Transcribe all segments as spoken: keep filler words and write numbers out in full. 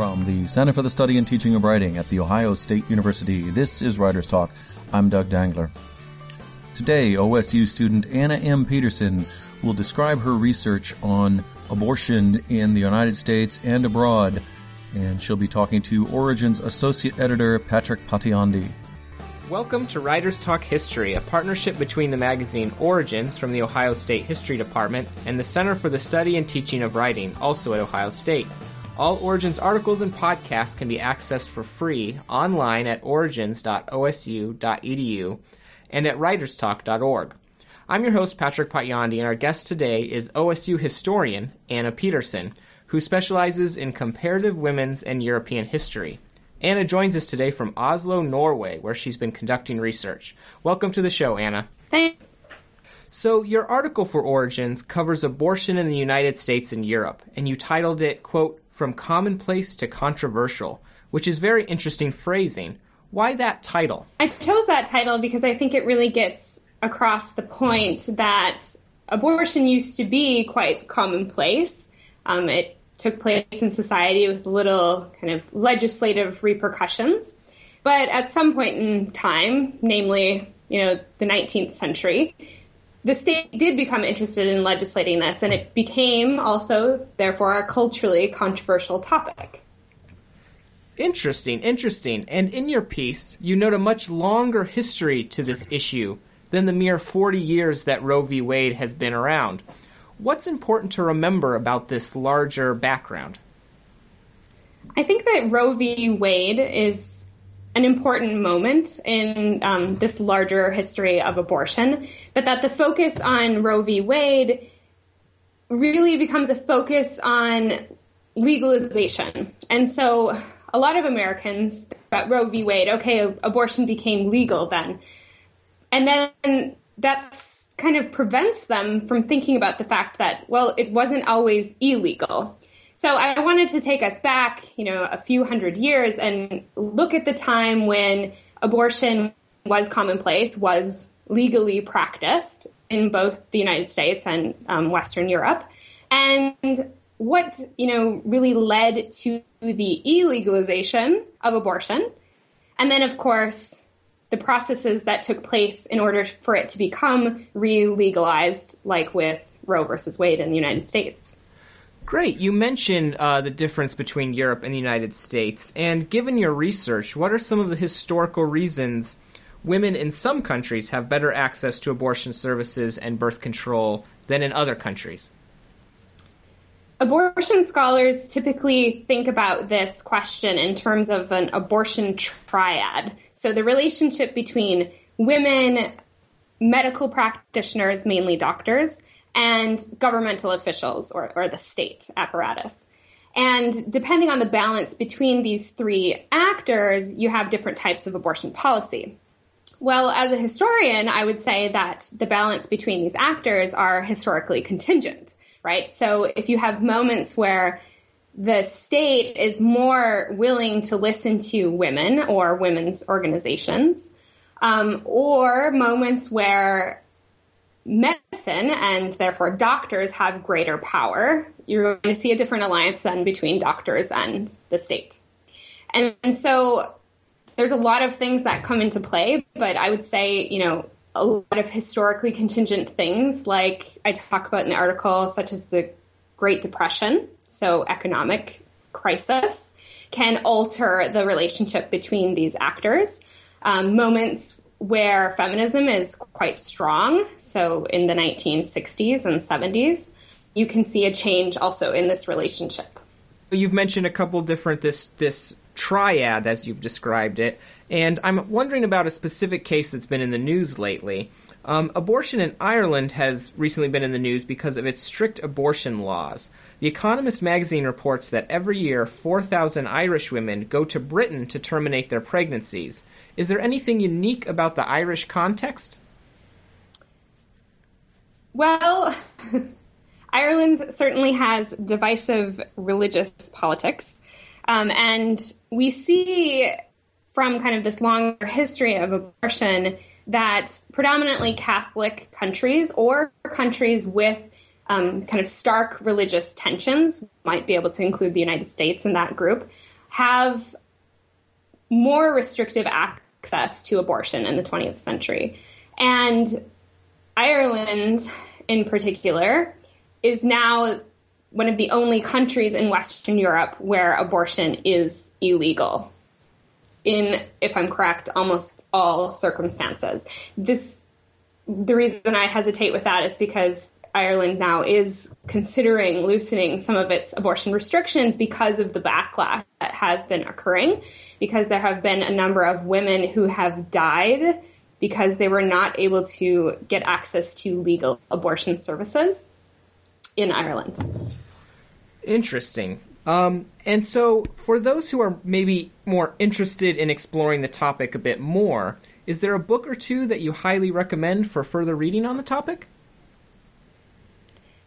From the Center for the Study and Teaching of Writing at The Ohio State University, this is Writers Talk. I'm Doug Dangler. Today, O S U student Anna M. Peterson will describe her research on abortion in the United States and abroad, and she'll be talking to Origins Associate Editor Patrick Potyondy. Welcome to Writers Talk History, a partnership between the magazine Origins from the Ohio State History Department and the Center for the Study and Teaching of Writing, also at Ohio State. All Origins articles and podcasts can be accessed for free online at origins dot O S U dot E D U and at writers talk dot org. I'm your host, Patrick Potyondy, and our guest today is O S U historian Anna Peterson, who specializes in comparative women's and European history. Anna joins us today from Oslo, Norway, where she's been conducting research. Welcome to the show, Anna. Thanks. So your article for Origins covers abortion in the United States and Europe, and you titled it, quote, From Commonplace to Controversial, which is very interesting phrasing. Why that title? I chose that title because I think it really gets across the point that abortion used to be quite commonplace. Um, it took place in society with little kind of legislative repercussions. But at some point in time, namely, you know, the nineteenth century, the state did become interested in legislating this, and it became also, therefore, a culturally controversial topic. Interesting, interesting. And in your piece, you note a much longer history to this issue than the mere forty years that Roe v. Wade has been around. What's important to remember about this larger background? I think that Roe v. Wade is an important moment in um, this larger history of abortion, but that the focus on Roe v. Wade really becomes a focus on legalization. And so a lot of Americans about Roe v. Wade, okay, abortion became legal then. And then that's kind of prevents them from thinking about the fact that, well, it wasn't always illegal. So I wanted to take us back, you know, a few hundred years and look at the time when abortion was commonplace, was legally practiced in both the United States and um, Western Europe, and what, you know, really led to the illegalization of abortion. And then, of course, the processes that took place in order for it to become re-legalized, like with Roe versus Wade in the United States. Great. You mentioned uh, the difference between Europe and the United States. And given your research, what are some of the historical reasons women in some countries have better access to abortion services and birth control than in other countries? Abortion scholars typically think about this question in terms of an abortion triad. So the relationship between women, medical practitioners, mainly doctors, and governmental officials or, or the state apparatus. And depending on the balance between these three actors, you have different types of abortion policy. Well, as a historian, I would say that the balance between these actors are historically contingent, right? So if you have moments where the state is more willing to listen to women or women's organizations, um, or moments where medicine and therefore doctors have greater power, you're going to see a different alliance then between doctors and the state. And, and so there's a lot of things that come into play, but I would say, you know, a lot of historically contingent things like I talk about in the article, such as the Great Depression, so economic crisis, can alter the relationship between these actors. Um, moments where feminism is quite strong, so in the nineteen sixties and seventies, you can see a change also in this relationship. You've mentioned a couple different, this this triad as you've described it, and I'm wondering about a specific case that's been in the news lately. Um, abortion in Ireland has recently been in the news because of its strict abortion laws. The Economist magazine reports that every year four thousand Irish women go to Britain to terminate their pregnancies. Is there anything unique about the Irish context? Well, Ireland certainly has divisive religious politics. Um, and we see from kind of this longer history of abortion that predominantly Catholic countries or countries with um, kind of stark religious tensions, might be able to include the United States in that group, have more restrictive access to abortion in the twentieth century. And Ireland, in particular, is now one of the only countries in Western Europe where abortion is illegal in, if I'm correct, almost all circumstances. This, the reason I hesitate with that is because Ireland now is considering loosening some of its abortion restrictions because of the backlash that has been occurring, because there have been a number of women who have died because they were not able to get access to legal abortion services in Ireland. Interesting. Um, and so for those who are maybe more interested in exploring the topic a bit more, is there a book or two that you highly recommend for further reading on the topic?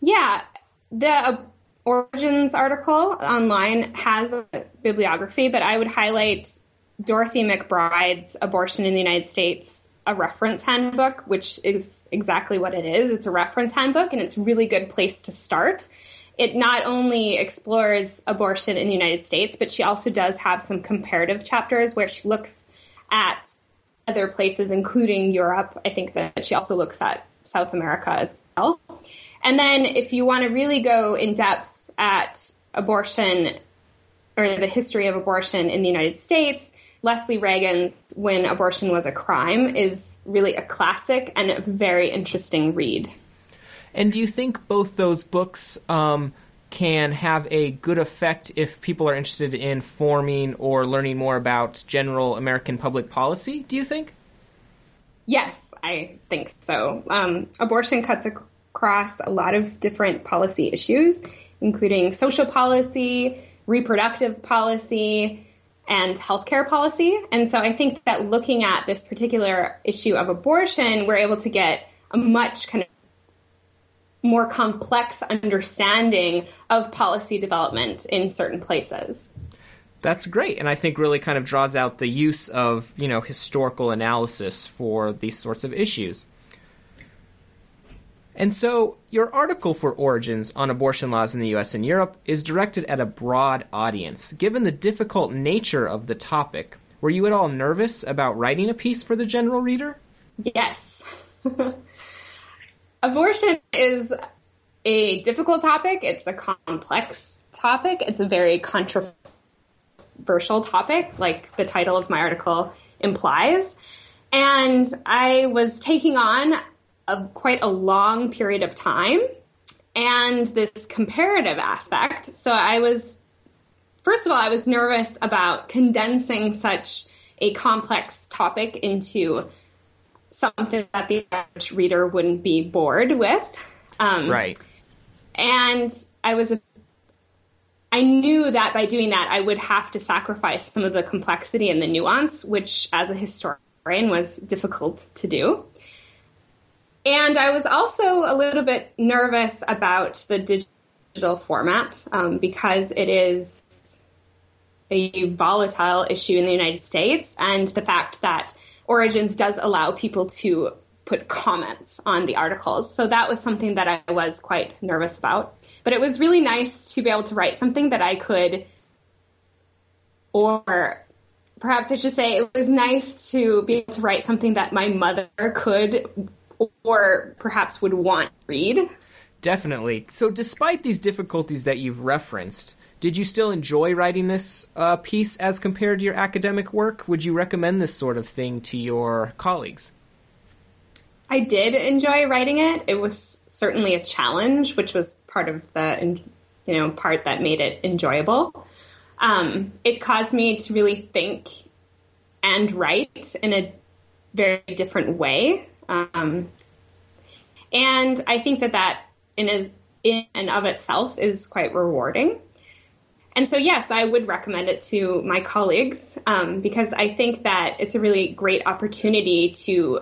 Yeah, the uh, Origins article online has a bibliography, but I would highlight Dorothy McBride's Abortion in the United States, a Reference Handbook, which is exactly what it is. It's a reference handbook, and it's a really good place to start. It not only explores abortion in the United States, but she also does have some comparative chapters where she looks at other places, including Europe. I think that she also looks at South America as well. And then if you want to really go in depth at abortion or the history of abortion in the United States, Leslie Reagan's When Abortion Was a Crime is really a classic and a very interesting read. And do you think both those books um, can have a good effect if people are interested in forming or learning more about general American public policy, do you think? Yes, I think so. Um, abortion cuts ac- across a lot of different policy issues, including social policy, reproductive policy, and healthcare policy. And so I think that looking at this particular issue of abortion, we're able to get a much kind of more complex understanding of policy development in certain places. That's great. And I think really kind of draws out the use of, you know, historical analysis for these sorts of issues. And so your article for Origins on abortion laws in the U S and Europe is directed at a broad audience. Given the difficult nature of the topic, were you at all nervous about writing a piece for the general reader? Yes. Abortion is a difficult topic. It's a complex topic. It's a very controversial topic, like the title of my article implies. And I was taking on a, quite a long period of time and this comparative aspect. So I was, first of all, I was nervous about condensing such a complex topic into something that the average reader wouldn't be bored with. Um, right. And I was, a, I knew that by doing that, I would have to sacrifice some of the complexity and the nuance, which as a historian was difficult to do. And I was also a little bit nervous about the digital format um, because it is a volatile issue in the United States, and the fact that Origins does allow people to put comments on the articles. So that was something that I was quite nervous about. But it was really nice to be able to write something that I could, or perhaps I should say it was nice to be able to write something that my mother could or perhaps would want to read. Definitely. So despite these difficulties that you've referenced, did you still enjoy writing this uh, piece as compared to your academic work? Would you recommend this sort of thing to your colleagues? I did enjoy writing it. It was certainly a challenge, which was part of the, you know, part that made it enjoyable. Um, it caused me to really think and write in a very different way. Um, and I think that that in, is, in and of itself is quite rewarding. And so, yes, I would recommend it to my colleagues um, because I think that it's a really great opportunity to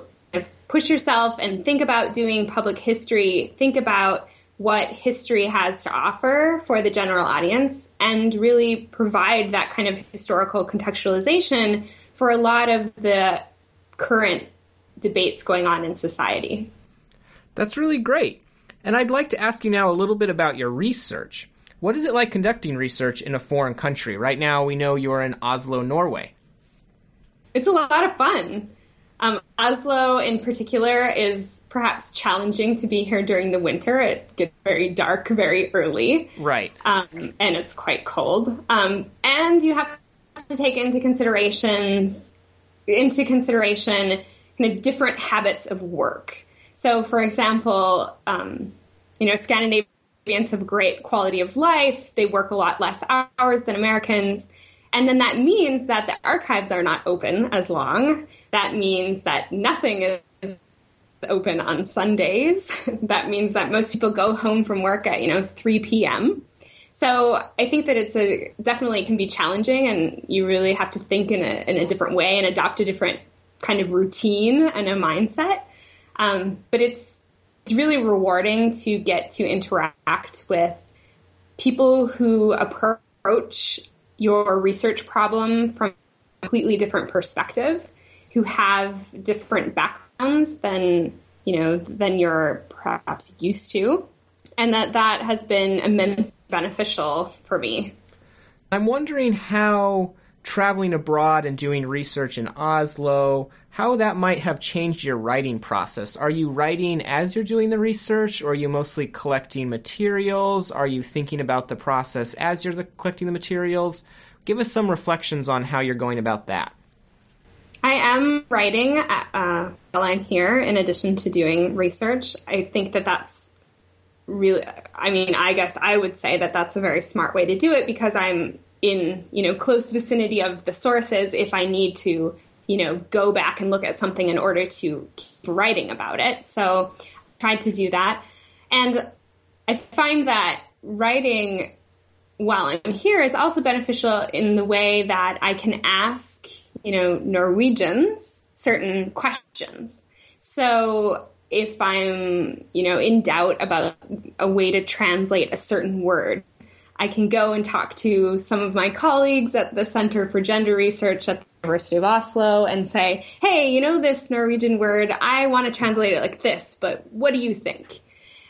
push yourself and think about doing public history, think about what history has to offer for the general audience, and really provide that kind of historical contextualization for a lot of the current debates going on in society. That's really great. And I'd like to ask you now a little bit about your research. What is it like conducting research in a foreign country? Right now, we know you're in Oslo, Norway. It's a lot of fun. Um, Oslo in particular is perhaps challenging to be here during the winter. It gets very dark very early. Right. Um, and it's quite cold. Um, and you have to take into considerations, into consideration kind of different habits of work. So, for example, um, you know, Scandinavians have great quality of life. They work a lot less hours than Americans. And then that means that the archives are not open as long. That means that nothing is open on Sundays. That means that most people go home from work at, you know, three p.m. So I think that it's a definitely can be challenging, and you really have to think in a in a different way and adopt a different kind of routine and a mindset. Um, but it's it's really rewarding to get to interact with people who approach your research problem from a completely different perspective, who have different backgrounds than, you know, than you're perhaps used to. And that that has been immensely beneficial for me. I'm wondering how traveling abroad and doing research in Oslo, how that might have changed your writing process. Are you writing as you're doing the research, or are you mostly collecting materials? Are you thinking about the process as you're the, collecting the materials? Give us some reflections on how you're going about that. I am writing uh, while I'm here, in addition to doing research. I think that that's really, I mean, I guess I would say that that's a very smart way to do it, because I'm in, you know, close vicinity of the sources if I need to, you know, go back and look at something in order to keep writing about it. So I tried to do that. And I find that writing while I'm here is also beneficial in the way that I can ask, you know, Norwegians certain questions. So if I'm, you know, in doubt about a way to translate a certain word, I can go and talk to some of my colleagues at the Center for Gender Research at the University of Oslo and say, hey, you know, this Norwegian word, I want to translate it like this, but what do you think?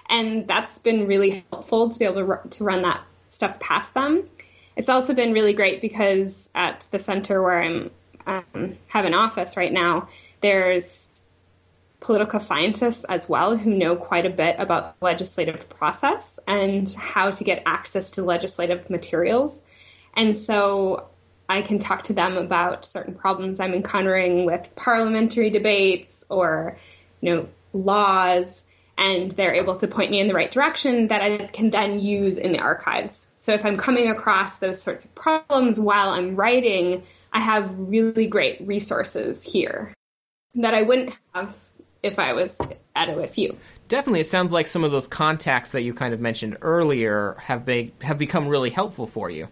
And that's been really helpful to be able to, to run that stuff past them. It's also been really great because at the center where I'm um, have an office right now, there's political scientists as well who know quite a bit about the legislative process and how to get access to legislative materials. And so I can talk to them about certain problems I'm encountering with parliamentary debates or, you know, laws, and they're able to point me in the right direction that I can then use in the archives. So if I'm coming across those sorts of problems while I'm writing, I have really great resources here that I wouldn't have if I was at O S U. Definitely. It sounds like some of those contacts that you kind of mentioned earlier have be- have become really helpful for you.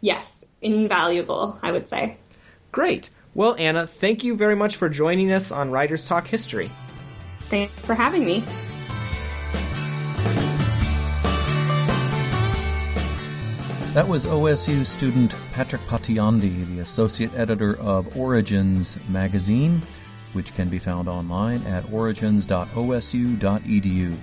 Yes. Invaluable, I would say. Great. Well, Anna, thank you very much for joining us on Writers Talk History. Thanks for having me. That was O S U student Patrick Potyondy, the associate editor of Origins magazine, which can be found online at origins dot O S U dot E D U.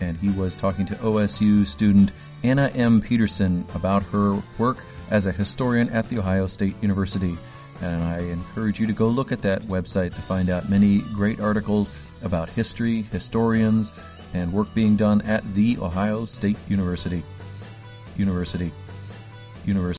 And he was talking to O S U student Anna M. Peterson about her work as a historian at The Ohio State University. And I encourage you to go look at that website to find out many great articles about history, historians, and work being done at The Ohio State University. University. University.